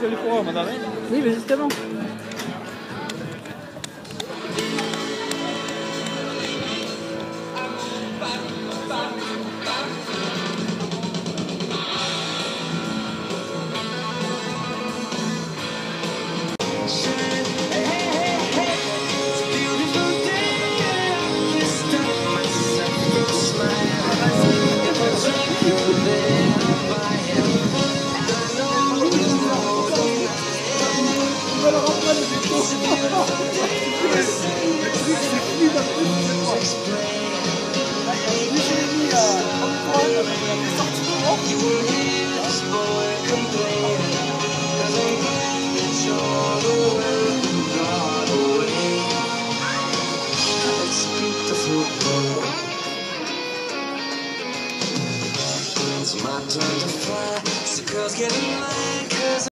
sur le forum, on avait. Oui, mais justement. It's my turn to fly, so girls get in line, 'cause